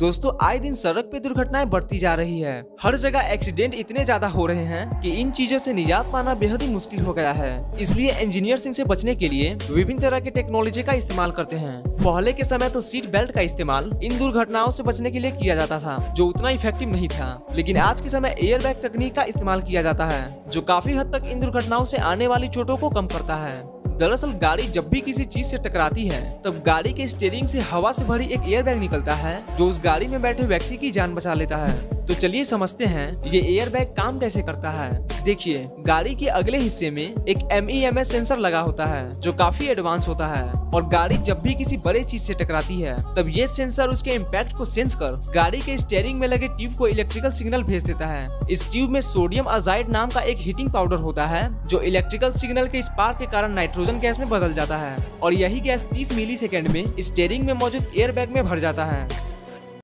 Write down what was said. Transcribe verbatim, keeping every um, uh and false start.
दोस्तों आए दिन सड़क पे दुर्घटनाएं बढ़ती जा रही है। हर जगह एक्सीडेंट इतने ज्यादा हो रहे हैं कि इन चीजों से निजात पाना बेहद ही मुश्किल हो गया है। इसलिए इंजीनियर्स इनसे बचने के लिए विभिन्न तरह के टेक्नोलॉजी का इस्तेमाल करते हैं। पहले के समय तो सीट बेल्ट का इस्तेमाल इन दुर्घटनाओं से बचने के लिए किया जाता था, जो उतना इफेक्टिव नहीं था। लेकिन आज के समय एयरबैग तकनीक का इस्तेमाल किया जाता है, जो काफी हद तक इन दुर्घटनाओं से आने वाली चोटों को कम करता है। दरअसल गाड़ी जब भी किसी चीज से टकराती है, तब गाड़ी के स्टीयरिंग से हवा से भरी एक एयरबैग निकलता है, जो उस गाड़ी में बैठे व्यक्ति की जान बचा लेता है। तो चलिए समझते हैं ये एयरबैग काम कैसे करता है। देखिए, गाड़ी के अगले हिस्से में एक M E M S sensor लगा होता है, जो काफी एडवांस होता है। और गाड़ी जब भी किसी बड़े चीज से टकराती है, तब ये सेंसर उसके इम्पैक्ट को सेंस कर गाड़ी के स्टीयरिंग में लगे ट्यूब को इलेक्ट्रिकल सिग्नल भेज देता है। इस ट्यूब में सोडियम अजाइड नाम का एक हीटिंग पाउडर होता है, जो इलेक्ट्रिकल सिग्नल के स्पार्क के कारण नाइट्रोजन गैस में बदल जाता है। और यही गैस तीस मिली सेकेंड में स्टीयरिंग में मौजूद एयरबैग में भर जाता है।